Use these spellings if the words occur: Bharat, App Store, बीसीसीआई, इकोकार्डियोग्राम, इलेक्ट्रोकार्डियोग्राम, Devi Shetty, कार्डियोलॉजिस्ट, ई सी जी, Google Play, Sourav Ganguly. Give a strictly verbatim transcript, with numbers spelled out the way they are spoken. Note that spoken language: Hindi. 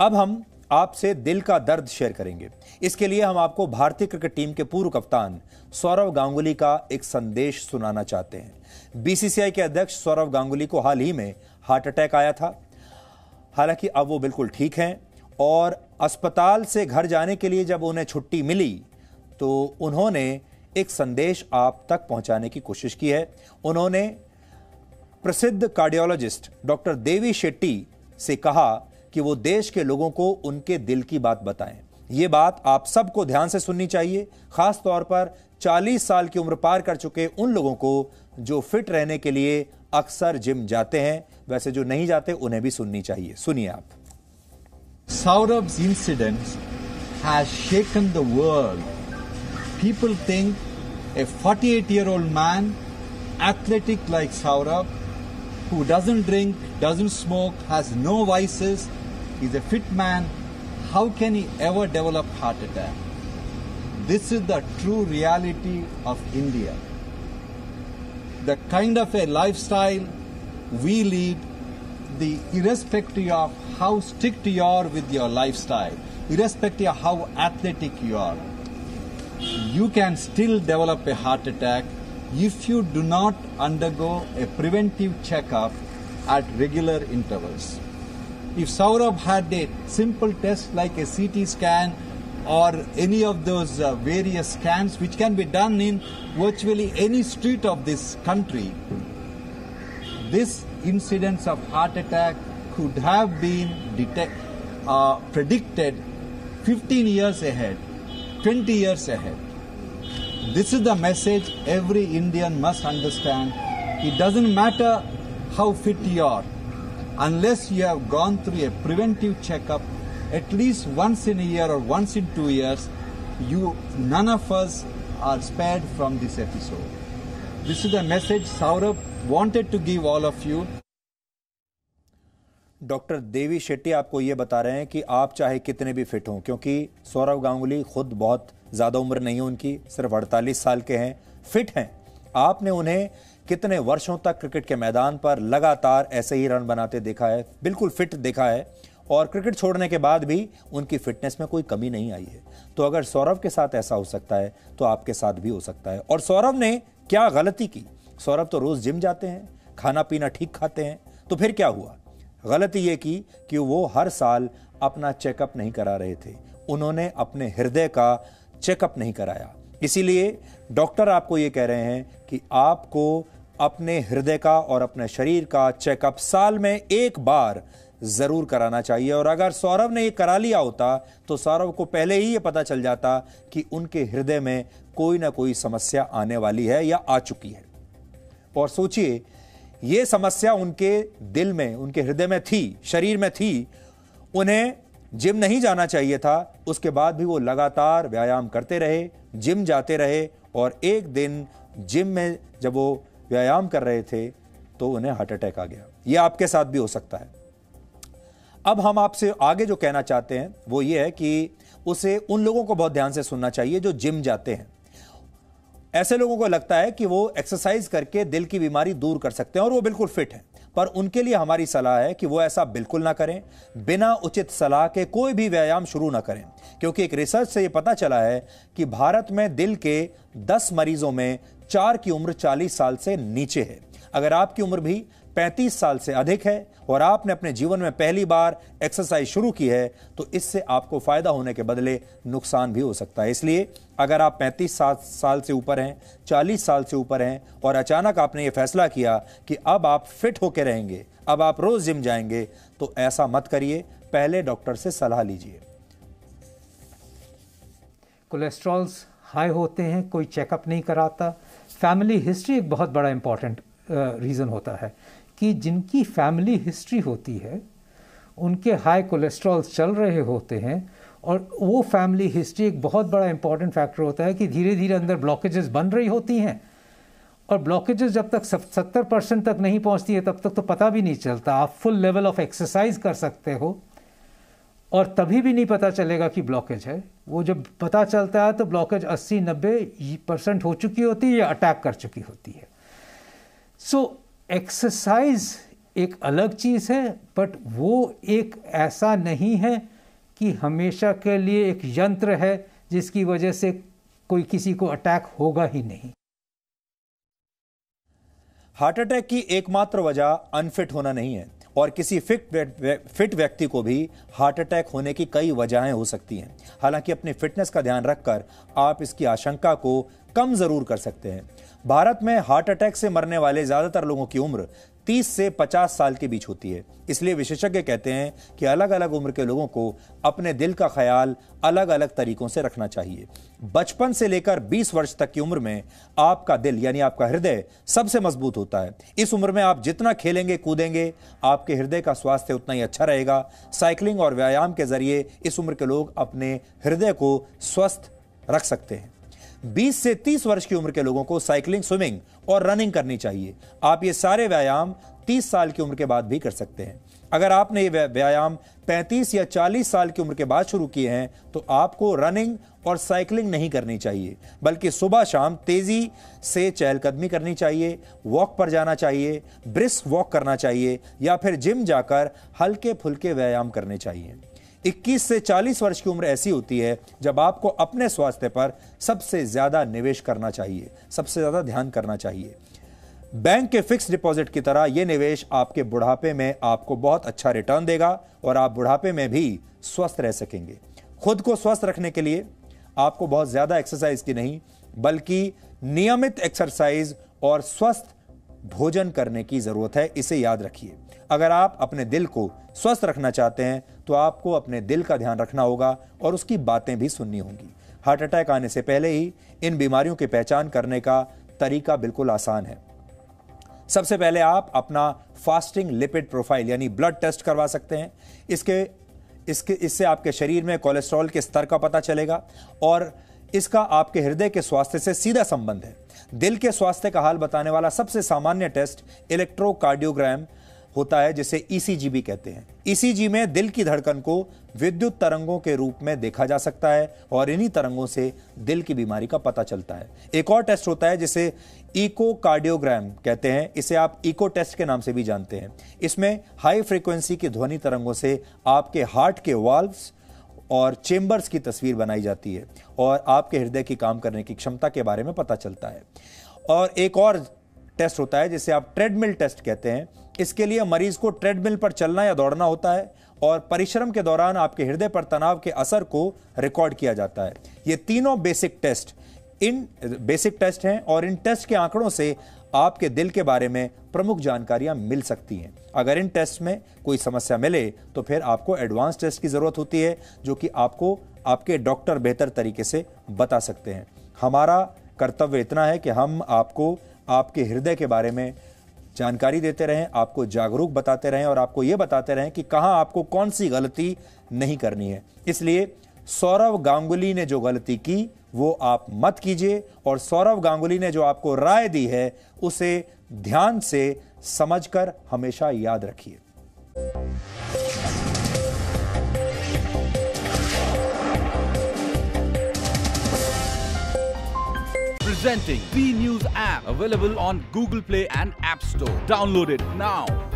अब हम आपसे दिल का दर्द शेयर करेंगे। इसके लिए हम आपको भारतीय क्रिकेट टीम के पूर्व कप्तान सौरव गांगुली का एक संदेश सुनाना चाहते हैं। बीसीसीआई के अध्यक्ष सौरव गांगुली को हाल ही में हार्ट अटैक आया था। हालांकि अब वो बिल्कुल ठीक हैं और अस्पताल से घर जाने के लिए जब उन्हें छुट्टी मिली तो उन्होंने एक संदेश आप तक पहुंचाने की कोशिश की है। उन्होंने प्रसिद्ध कार्डियोलॉजिस्ट डॉक्टर देवी शेट्टी से कहा कि वो देश के लोगों को उनके दिल की बात बताएं। ये बात आप सबको ध्यान से सुननी चाहिए, खास तौर पर चालीस साल की उम्र पार कर चुके उन लोगों को जो फिट रहने के लिए अक्सर जिम जाते हैं। वैसे जो नहीं जाते उन्हें भी सुननी चाहिए। सुनिए आप। Sourav's incident has shaken the world. People think a forty-eight-year-old man, athletic like Sourav, who doesn't drink, doesn't smoke, has no vices, is a fit man, how can he ever develop heart attack? This is the true reality of India. The kind of a lifestyle we lead, the irrespective of how strict you are with your lifestyle, irrespective of how athletic you are, you can still develop a heart attack if you do not undergo a preventive checkup at regular intervals. If Sourav had a simple test like a C T scan or any of those uh, various scans which can be done in virtually any street of this country, this incidence of heart attack could have been detect, uh, predicted fifteen years ahead, twenty years ahead. This is the message every Indian must understand. It doesn't matter how fit you are, unless you have gone through a preventive checkup at least once in a year or once in two years, you, none of us are spared from this episode. This is the message Sourav wanted to give all of you. Doctor Devi Shetty आपको ये बता रहे हैं कि आप चाहे कितने भी फिट हों, क्योंकि सौरव गांगुली खुद बहुत ज़्यादा उम्र नहीं है उनकी, सिर्फ अड़तालीस साल के हैं, फिट हैं। आपने उन्हें कितने वर्षों तक क्रिकेट के मैदान पर लगातार ऐसे ही रन बनाते देखा है, बिल्कुल फिट देखा है, और क्रिकेट छोड़ने के बाद भी उनकी फिटनेस में कोई कमी नहीं आई है। तो अगर सौरव के साथ ऐसा हो सकता है तो आपके साथ भी हो सकता है। और सौरव ने क्या गलती की? सौरव तो रोज़ जिम जाते हैं, खाना पीना ठीक खाते हैं, तो फिर क्या हुआ? गलती ये की कि वो हर साल अपना चेकअप नहीं करा रहे थे, उन्होंने अपने हृदय का चेकअप नहीं कराया। इसीलिए डॉक्टर आपको ये कह रहे हैं कि आपको अपने हृदय का और अपने शरीर का चेकअप साल में एक बार ज़रूर कराना चाहिए। और अगर सौरव ने ये करा लिया होता तो सौरव को पहले ही ये पता चल जाता कि उनके हृदय में कोई ना कोई समस्या आने वाली है या आ चुकी है। और सोचिए, ये समस्या उनके दिल में, उनके हृदय में थी, शरीर में थी। उन्हें जिम नहीं जाना चाहिए था, उसके बाद भी वो लगातार व्यायाम करते रहे, जिम जाते रहे, और एक दिन जिम में जब वो व्यायाम कर रहे थे तो उन्हें हार्ट अटैक आ गया। ये आपके साथ भी हो सकता है। अब हम आपसे आगे जो कहना चाहते हैं वो ये है कि उसे उन लोगों को बहुत ध्यान से सुनना चाहिए जो जिम जाते हैं। ऐसे लोगों को लगता है कि वो एक्सरसाइज करके दिल की बीमारी दूर कर सकते हैं और वो बिल्कुल फिट हैं, पर उनके लिए हमारी सलाह है कि वो ऐसा बिल्कुल ना करें। बिना उचित सलाह के कोई भी व्यायाम शुरू ना करें, क्योंकि एक रिसर्च से ये पता चला है कि भारत में दिल के दस मरीजों में चार की उम्र चालीस साल से नीचे है। अगर आपकी उम्र भी पैंतीस साल से अधिक है और आपने अपने जीवन में पहली बार एक्सरसाइज शुरू की है तो इससे आपको फ़ायदा होने के बदले नुकसान भी हो सकता है। इसलिए अगर आप पैंतीस साल से ऊपर हैं, चालीस साल से ऊपर हैं और अचानक आपने ये फैसला किया कि अब आप फिट होके रहेंगे, अब आप रोज़ जिम जाएंगे, तो ऐसा मत करिए, पहले डॉक्टर से सलाह लीजिए। कोलेस्ट्रॉल्स हाई होते हैं, कोई चेकअप नहीं कराता। फैमिली हिस्ट्री एक बहुत बड़ा इंपॉर्टेंट रीज़न होता है कि जिनकी फैमिली हिस्ट्री होती है उनके हाई कोलेस्ट्रॉल चल रहे होते हैं, और वो फैमिली हिस्ट्री एक बहुत बड़ा इंपॉर्टेंट फैक्टर होता है कि धीरे धीरे अंदर ब्लॉकेजेस बन रही होती हैं, और ब्लॉकेजेस जब तक सत्तर परसेंट तक नहीं पहुंचती है तब तक तो पता भी नहीं चलता। आप फुल लेवल ऑफ एक्सरसाइज कर सकते हो और तभी भी नहीं पता चलेगा कि ब्लॉकेज है। वो जब पता चलता है तो ब्लॉकेज अस्सी नब्बे परसेंट हो चुकी होती है या अटैक कर चुकी होती है। सो so, एक्सरसाइज एक अलग चीज़ है, बट वो एक ऐसा नहीं है कि हमेशा के लिए एक यंत्र है जिसकी वजह से कोई किसी को अटैक होगा ही नहीं। हार्ट अटैक की एकमात्र वजह अनफिट होना नहीं है और किसी फिट फिट व्यक्ति को भी हार्ट अटैक होने की कई वजहें हो सकती हैं। हालांकि अपनी फिटनेस का ध्यान रखकर आप इसकी आशंका को कम जरूर कर सकते हैं। भारत में हार्ट अटैक से मरने वाले ज्यादातर लोगों की उम्र तीस से पचास साल के बीच होती है, इसलिए विशेषज्ञ कहते हैं कि अलग अलग उम्र के लोगों को अपने दिल का ख्याल अलग अलग तरीकों से रखना चाहिए। बचपन से लेकर बीस वर्ष तक की उम्र में आपका दिल यानी आपका हृदय सबसे मजबूत होता है। इस उम्र में आप जितना खेलेंगे कूदेंगे आपके हृदय का स्वास्थ्य उतना ही अच्छा रहेगा। साइकिलिंग और व्यायाम के जरिए इस उम्र के लोग अपने हृदय को स्वस्थ रख सकते हैं। बीस से तीस वर्ष की उम्र के लोगों को साइकिलिंग, स्विमिंग और रनिंग करनी चाहिए। आप ये सारे व्यायाम तीस साल की उम्र के बाद भी कर सकते हैं। अगर आपने ये व्यायाम पैंतीस या चालीस साल की उम्र के बाद शुरू किए हैं तो आपको रनिंग और साइकिलिंग नहीं करनी चाहिए, बल्कि सुबह शाम तेजी से चहलकदमी करनी चाहिए, वॉक पर जाना चाहिए, ब्रिस्क वॉक करना चाहिए या फिर जिम जाकर हल्के फुल्के व्यायाम करने चाहिए। इक्कीस से चालीस वर्ष की उम्र ऐसी होती है जब आपको अपने स्वास्थ्य पर सबसे ज़्यादा निवेश करना चाहिए, सबसे ज़्यादा ध्यान करना चाहिए। बैंक के फिक्स डिपॉजिट की तरह यह निवेश आपके बुढ़ापे में आपको बहुत अच्छा रिटर्न देगा और आप बुढ़ापे में भी स्वस्थ रह सकेंगे। खुद को स्वस्थ रखने के लिए आपको बहुत ज़्यादा एक्सरसाइज की नहीं बल्कि नियमित एक्सरसाइज और स्वस्थ भोजन करने की ज़रूरत है, इसे याद रखिए। अगर आप अपने दिल को स्वस्थ रखना चाहते हैं तो आपको अपने दिल का ध्यान रखना होगा और उसकी बातें भी सुननी होंगी। हार्ट अटैक आने से पहले ही इन बीमारियों की पहचान करने का तरीका बिल्कुल आसान है। सबसे पहले आप अपना फास्टिंग लिपिड प्रोफाइल यानी ब्लड टेस्ट करवा सकते हैं। इसके इसके इससे आपके शरीर में कोलेस्ट्रॉल के स्तर का पता चलेगा और इसका आपके हृदय के स्वास्थ्य से सीधा संबंध है। दिल के स्वास्थ्य का हाल बताने वाला सबसे सामान्य टेस्ट इलेक्ट्रोकार्डियोग्राम होता है, जिसे ई सी जी भी कहते हैं। ई सी जी में दिल की धड़कन को विद्युत तरंगों के रूप में देखा जा सकता है और इन्हीं तरंगों से दिल की बीमारी का पता चलता है। एक और टेस्ट होता है जिसे इकोकार्डियोग्राम कहते हैं, इसे आप इको टेस्ट के नाम से भी जानते हैं। इसमें हाई फ्रीक्वेंसी की ध्वनि तरंगों से आपके हार्ट के वाल्व्स और चेंबर्स की तस्वीर बनाई जाती है और आपके हृदय की काम करने की क्षमता के बारे में पता चलता है। और एक और टेस्ट होता है जिसे आप ट्रेडमिल टेस्ट कहते हैं। इसके लिए मरीज को ट्रेडमिल पर चलना या दौड़ना होता है और परिश्रम के दौरान आपके हृदय पर तनाव के असर को रिकॉर्ड किया जाता है। ये तीनों बेसिक टेस्ट इन बेसिक टेस्ट हैं और इन टेस्ट के आंकड़ों से आपके दिल के बारे में प्रमुख जानकारियां मिल सकती हैं। अगर इन टेस्ट में कोई समस्या मिले तो फिर आपको एडवांस टेस्ट की ज़रूरत होती है जो कि आपको आपके डॉक्टर बेहतर तरीके से बता सकते हैं। हमारा कर्तव्य इतना है कि हम आपको आपके हृदय के बारे में जानकारी देते रहें, आपको जागरूक बताते रहें और आपको ये बताते रहें कि कहाँ आपको कौन सी गलती नहीं करनी है। इसलिए सौरव गांगुली ने जो गलती की वो आप मत कीजिए और सौरव गांगुली ने जो आपको राय दी है उसे ध्यान से समझकर हमेशा याद रखिए। Presenting B News app available on Google Play and App Store. Download it now.